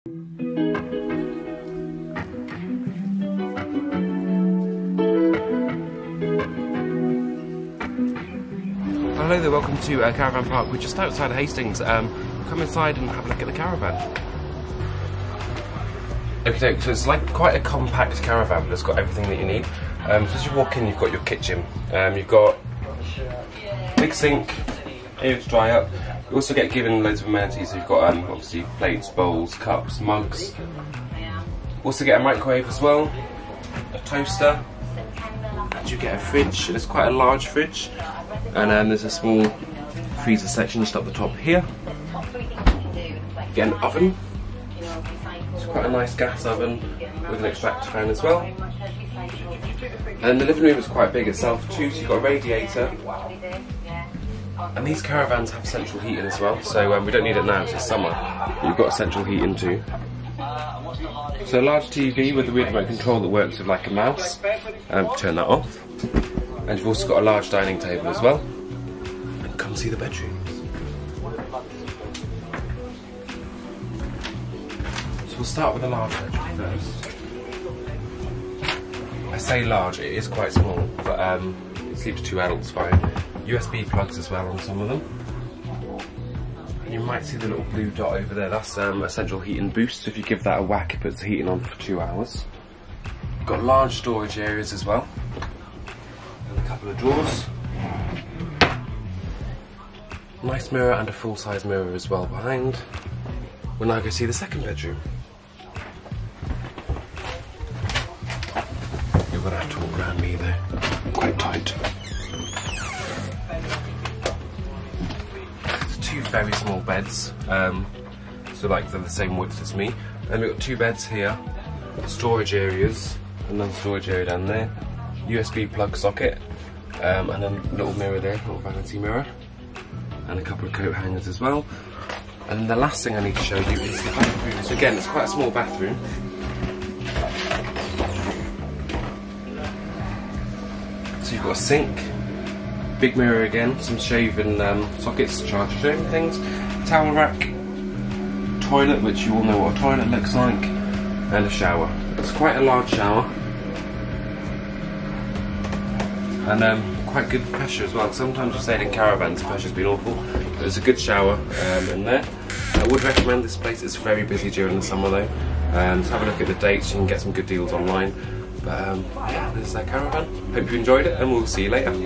Hello there, welcome to Caravan Park. We're just outside Hastings. Come inside and have a look at the caravan. Okay, so it's like quite a compact caravan, but it's got everything that you need. So as you walk in, you've got your kitchen. You've got big sink, area to dry up. You also get given loads of amenities. You've got obviously plates, bowls, cups, mugs. Also get a microwave as well, a toaster. And you get a fridge, and it's quite a large fridge. And there's a small freezer section just up the top here. You get an oven. It's quite a nice gas oven with an extractor fan as well. And the living room is quite big itself too, so you've got a radiator. And these caravans have central heating as well, so we don't need it now, it's summer. But you've got central heating too. So a large TV with a remote control that works with like a mouse. Turn that off. And you've also got a large dining table as well. And come see the bedrooms. So we'll start with a large bedroom first. I say large, it is quite small, but it sleeps two adults fine. USB plugs as well on some of them. And you might see the little blue dot over there, that's a central heating boost. So if you give that a whack, it puts the heating on for 2 hours. We've got large storage areas as well. And a couple of drawers. Nice mirror and a full-size mirror as well behind. We'll now go see the second bedroom. You're gonna have to walk around me there. Quite tight. Two very small beds, so like they're the same width as me. And we've got two beds here, storage areas, another storage area down there, USB plug socket, and then a little mirror there, a little vanity mirror, and a couple of coat hangers as well. And the last thing I need to show you is the bathroom. So again, it's quite a small bathroom. So you've got a sink. Big mirror again, some shaving sockets to charge your shaving things, towel rack, toilet, which you all know what a toilet looks like, and a shower. It's quite a large shower, and quite good pressure as well. Sometimes you say in caravans the pressure's been awful, but there's a good shower in there. I would recommend this place. It's very busy during the summer though, so have a look at the dates, you can get some good deals online. But yeah, this is our caravan. Hope you enjoyed it, and we'll see you later.